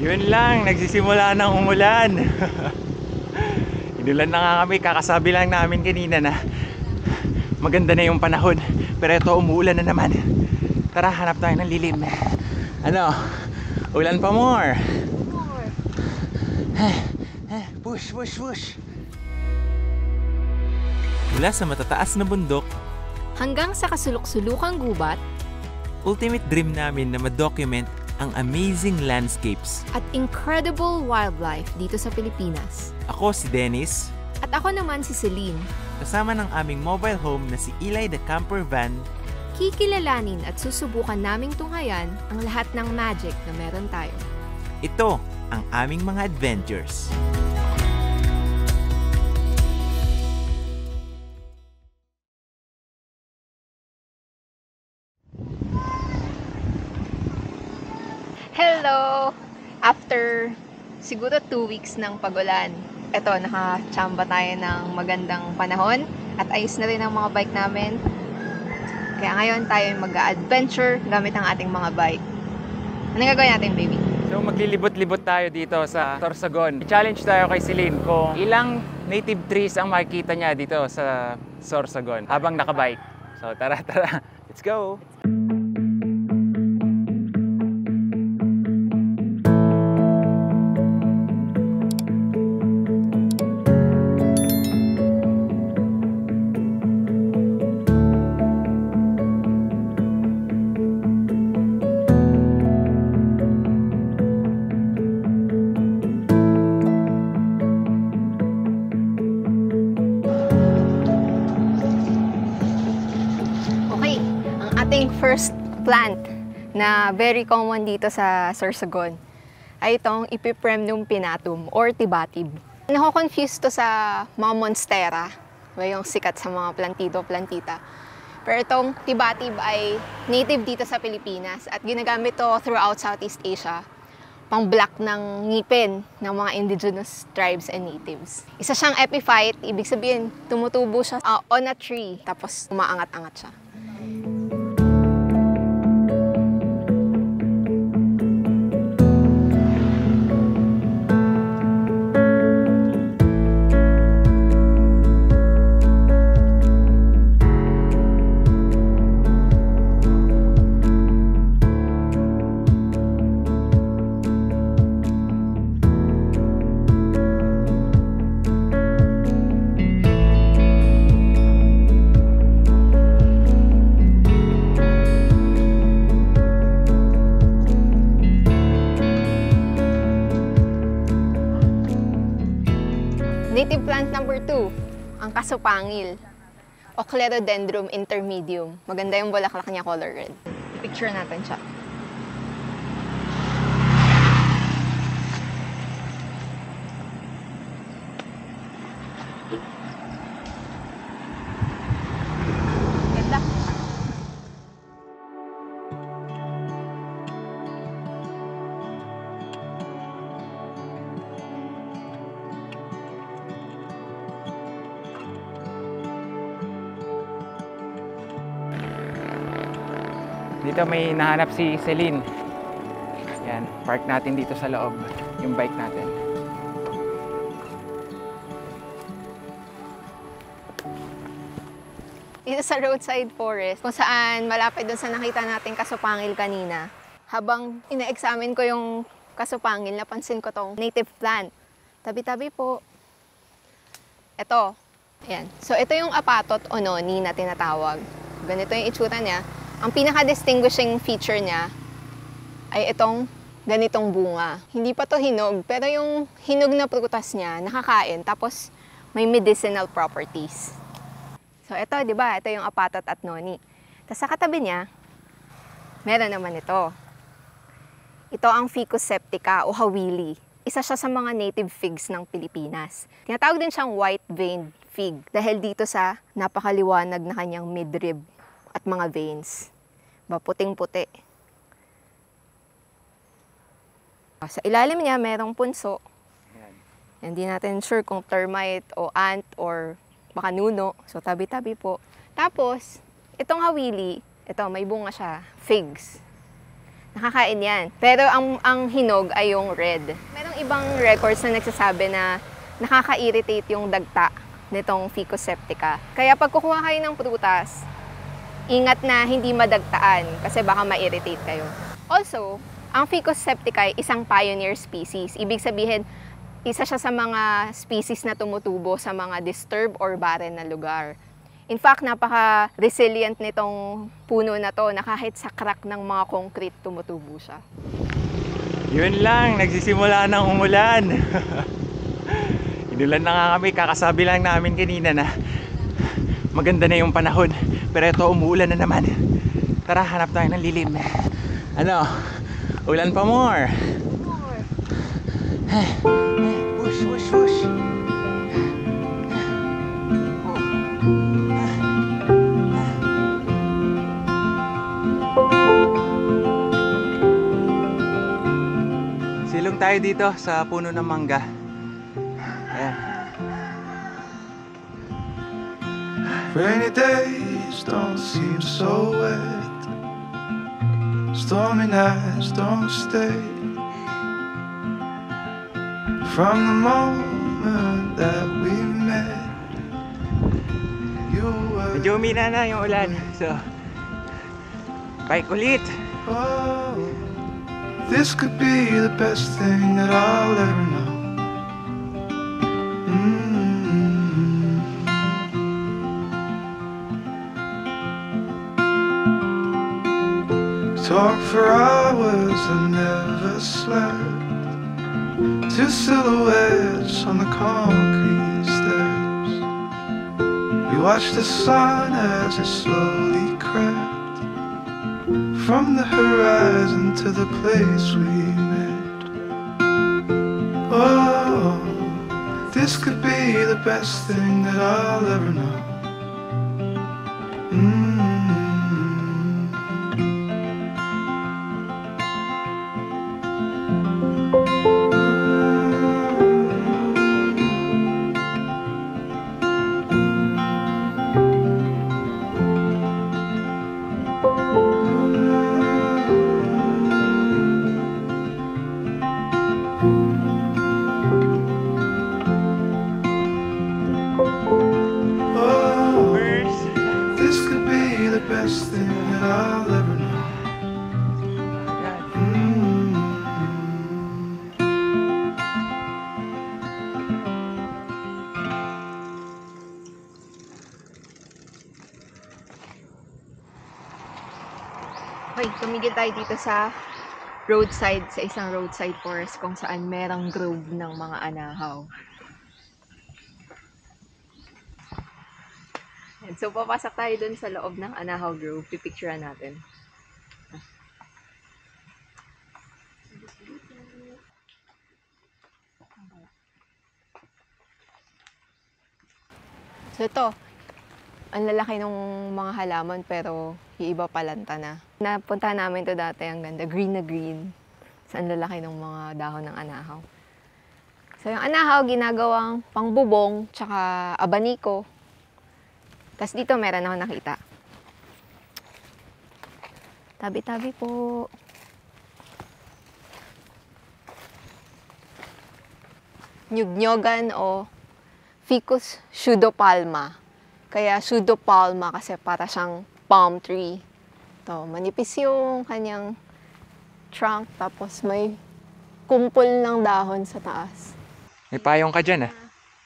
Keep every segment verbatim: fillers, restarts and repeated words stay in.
Yun lang, nagsisimula ng umulan. Inulan na nga kami, kakasabi lang namin kanina na maganda na yung panahon. Pero ito, umuulan na naman. Tara, hanap tayo ng lilim. Ano? Ulan pa more. More. Push, push, push. Mula sa matataas na bundok hanggang sa kasulok-sulukang gubat, ultimate dream namin na ma-document ang amazing landscapes at incredible wildlife dito sa Pilipinas. Ako si Dennis. At ako naman si Celine. Kasama ng aming mobile home na si Eli the Camper Van, kikilalanin at susubukan naming tunghayan ang lahat ng magic na meron tayo. Ito ang aming mga adventures. Hello! After siguro two weeks ng pagulan, eto, nakachamba tayo ng magandang panahon at ayos na rin ang mga bike namin. Kaya ngayon tayo mag-adventure gamit ang ating mga bike. Anong gagawin natin, baby? So maglilibot-libot tayo dito sa Sorsogon. I-challenge tayo kay Celine kung ilang native trees ang makikita niya dito sa Sorsogon habang nakabike. So tara, tara! Let's go! First plant na very common dito sa Sorsogon ay itong Epipremnum pinnatum or tibatib. Nako-confuse to sa mga monstera, yung sikat sa mga plantido-plantita. Pero itong tibatib ay native dito sa Pilipinas at ginagamit to throughout Southeast Asia pang black ng ngipin ng mga indigenous tribes and natives. Isa siyang epiphyte, ibig sabihin tumutubo siya uh, on a tree tapos umaangat-angat siya. Native plant number two, ang kasupangil o Clerodendrum intermedium. Maganda yung bulaklak niya, color red. Picture natin siya. Dito may nahanap si Celine. Yan, park natin dito sa loob yung bike natin. Dito sa roadside forest, kung saan malapit dun sa nakita natin kasupangil kanina. Habang ina-examine ko yung kasupangil, napansin ko tong native plant. Tabi-tabi po. Ito. Ayan. So ito yung apatot o noni na tinatawag. Ganito yung itsura niya. Ang pinaka-distinguishing feature niya ay itong ganitong bunga. Hindi pa to hinog, pero yung hinog na prutas niya, nakakain, tapos may medicinal properties. So ito, di ba? Ito yung apatot at noni. Tapos sa katabi niya, meron naman ito. Ito ang Ficus septica o hawili. Isa siya sa mga native figs ng Pilipinas. Tinatawag din siyang white-veined fig dahil dito sa napakaliwanag na kanyang midrib at mga veins. Puting-puti. Sa ilalim niya, merong punso. Hindi natin sure kung termite o ant or baka nuno. So, tabi-tabi po. Tapos, itong hawili, ito, may bunga siya, figs. Nakakain yan. Pero ang, ang hinog ay yung red. Merong ibang records na nagsasabi na nakaka-irritate yung dagta nitong Ficus septica. Kaya pag kukuha kayo ng prutas, ingat na hindi madagtaan kasi baka ma-irritate kayo. Also, ang Ficus septica ay isang pioneer species. Ibig sabihin, isa siya sa mga species na tumutubo sa mga disturbed or barren na lugar. In fact, napaka-resilient nitong puno na to na kahit sa crack ng mga concrete, tumutubo siya. Yun lang, nagsisimula ng umulan. Inulan na nga kami, kakasabi lang namin kanina na maganda na yung panahon. Pero ito, umuulan na naman. Tara, hanap tayo ng lilim. Ano, ulan pa more. More. Push, push, push. Silong tayo dito sa puno ng mangga. Ayan. Rainy days don't seem so wet. Stormy nights don't stay. From the moment that we met, you were... Medyo umina na yung ulan. So, bike ulit. Oh, this could be the best thing that I'll ever know. Talk for hours and never slept. Two silhouettes on the concrete steps. We watched the sun as it slowly crept from the horizon to the place we met. Oh, this could be the best thing that I'll ever know. Tumigil tayo dito sa roadside, sa isang roadside forest kung saan merang grove ng mga anahaw. And so, papasok tayo dun sa loob ng anahaw grove. Pipicturean natin. So, ito. Ang lalaki ng mga halaman pero yung iba pa lantana. Napunta namin to dati, ang ganda, green na green. Sa ang lalaki ng mga dahon ng anahaw. So yung anahaw ginagawang pangbubong tsaka abaniko. Tapos dito meron ako nakita. Tabi-tabi po. Niyog-niyogan o Ficus pseudopalma. Kaya pseudopalma kasi para siyang palm tree. To, manipis yung kanyang trunk, tapos may kumpol ng dahon sa taas. May payong ka dyan, ah.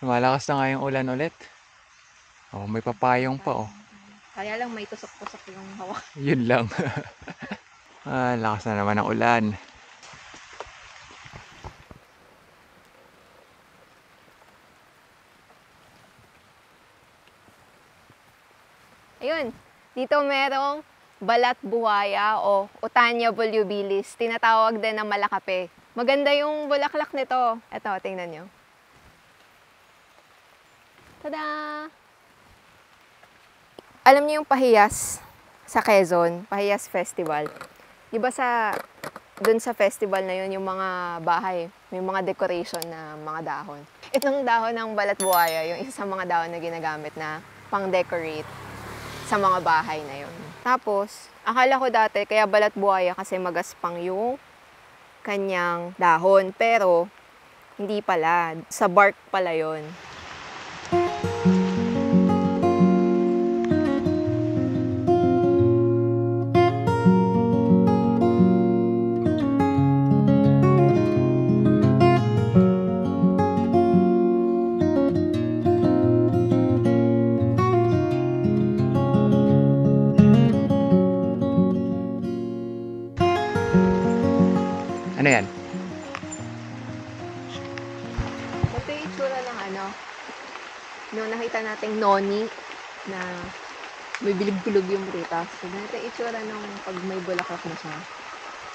Lumalakas na nga yung ulan ulit. Oh, may papayong pa, oh. Kaya lang may tusok-tusok yung hawak. Yun lang. Ah, lakas na naman ang ulan. Ayun, dito merong balat buhaya o Utania volubilis, tinatawag din na malakape. Maganda yung bulaklak nito. Ito, tingnan nyo. Tada! Alam niyo yung pahiyas sa Quezon, pahiyas festival. Di ba sa, dun sa festival na yun, yung mga bahay, may mga decoration na mga dahon. Itong dahon ng balat buhaya, yung isa sa mga dahon na ginagamit na pang-decorate sa mga bahay na yun. Tapos, akala ko dati, kaya balat buhaya kasi magaspang yung kanyang dahon. Pero, hindi pala. Sa bark pala yun. Ano yan? Ito yung itsura ng ano, nung nakita nating noni na may bilog-bilog yung prutas. So, ito yung itsura nung pag may bulaklak na siya.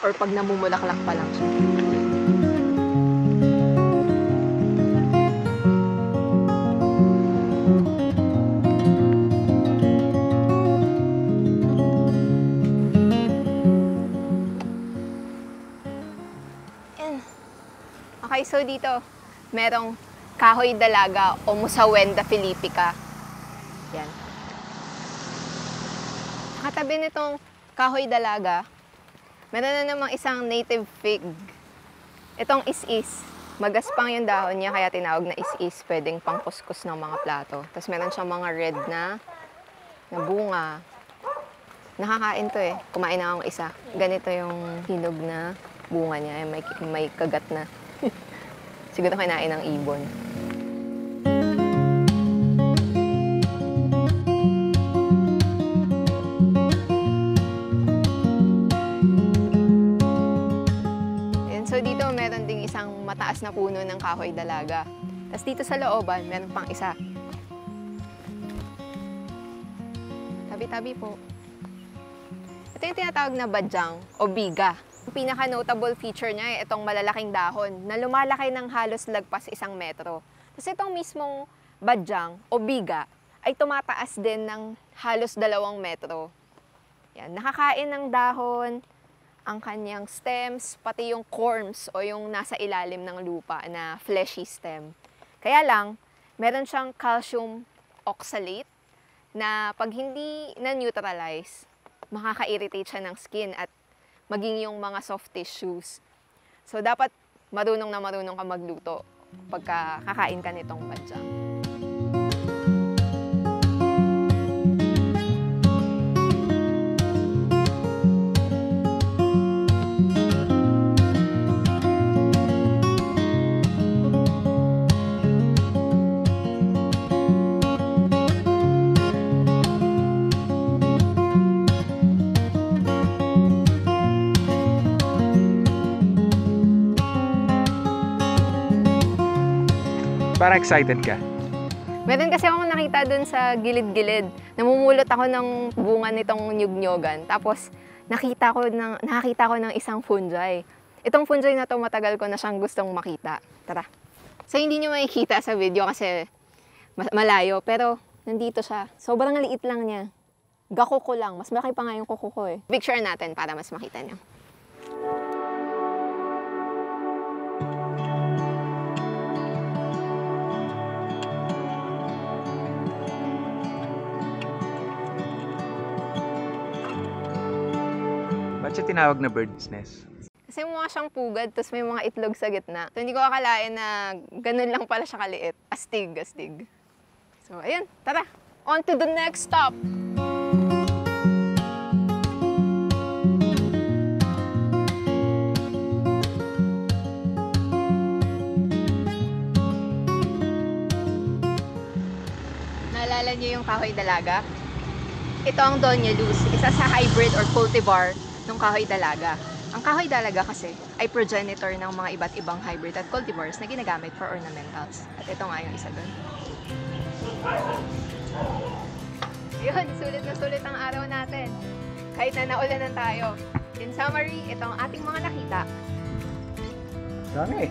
Or pag namumulaklak pa lang siya. So dito, merong kahoy dalaga o Mussaenda philippica. Yan. Katabi nitong kahoy dalaga, meron na namang isang native fig. Itong is-is. Magaspang yung dahon niya kaya tinawag na is-is. Pwedeng pangkuskus ng mga plato. Tapos meron siyang mga red na, na bunga. Nakakain to eh. Kumain na akong isa. Ganito yung hinog na bunga niya. May, may kagat na. Siguro kinain ng ibon. And so dito meron ding isang mataas na puno ng kahoy dalaga. Tapos dito sa looban, meron pang isa. Tabi-tabi po. Ito yung tinatawag na Badiang o biga. Ang pinaka-notable feature niya ay itong malalaking dahon na lumalaki ng halos lagpas isang metro. Kasi itong mismong badyang o biga ay tumataas din ng halos dalawang metro. Yan, nakakain ng dahon, ang kanyang stems, pati yung corms o yung nasa ilalim ng lupa na fleshy stem. Kaya lang, meron siyang calcium oxalate na pag hindi na-neutralize, makaka-irritate siya ng skin at maging yung mga soft tissues. So, dapat marunong na marunong ka magluto pagka kakain ka nitong badyang. Para excited ka? Meron kasi akong nakita dun sa gilid-gilid. Namumulot ako ng bunga nitong niyog-niyogan. Tapos nakita ko ng, nakakita ko ng isang fungi. Itong fungi na to matagal ko na siyang gustong makita. Tara. So hindi nyo makikita sa video kasi malayo. Pero nandito siya. Sobrang liit lang niya. Gakuko lang. Mas malaki pa nga yung kuko ko eh. Picture natin para mas makita nyo. Siya tinawag na bird's nest. Kasi mukha siyang pugad, tapos may mga itlog sa gitna. So, hindi ko akalain na ganun lang pala siya kaliit. Astig, astig. So, ayun, tara! On to the next stop! Naalala niyo yung kahoy dalaga? Ito ang Doña Luz, isa sa hybrid or cultivar ng kahoy dalaga. Ang kahoy dalaga kasi ay progenitor ng mga iba't ibang hybrid at cultivars na ginagamit for ornamentals. At ito nga yung isa doon. Yun, sulit na sulit ang araw natin. Kahit na naulanan tayo. In summary, ito ang ating mga nakita. Dami!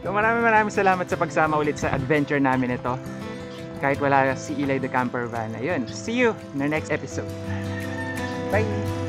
So, maraming maraming salamat sa pagsama ulit sa adventure namin ito. Kahit wala si Eli the Camper Van. Ayun, see you in the next episode. Bye!